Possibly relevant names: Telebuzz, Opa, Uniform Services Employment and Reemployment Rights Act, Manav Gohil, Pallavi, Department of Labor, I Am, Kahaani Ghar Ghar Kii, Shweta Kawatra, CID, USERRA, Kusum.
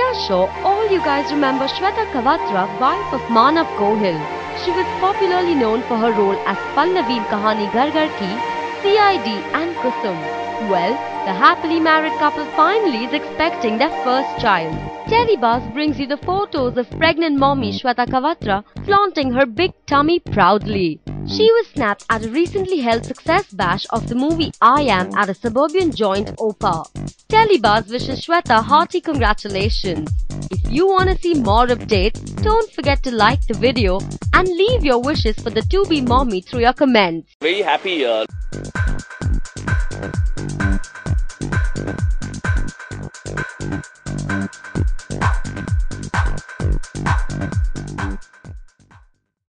our show, all you guys remember Shweta Kawatra, wife of Manav Gohil. She was popularly known for her role as Pallavi in Kahaani Ghar Ghar Kii, CID and Kusum. Well, the happily married couple finally is expecting their first child. Telebuzz brings you the photos of pregnant mommy Shweta Kawatra flaunting her big tummy proudly. She was snapped at a recently held success bash of the movie I Am at a suburban joint Opa. Telebuzz wishes Shweta hearty congratulations. If you want to see more updates, don't forget to like the video and leave your wishes for the to-be mommy through your comments. Very happy.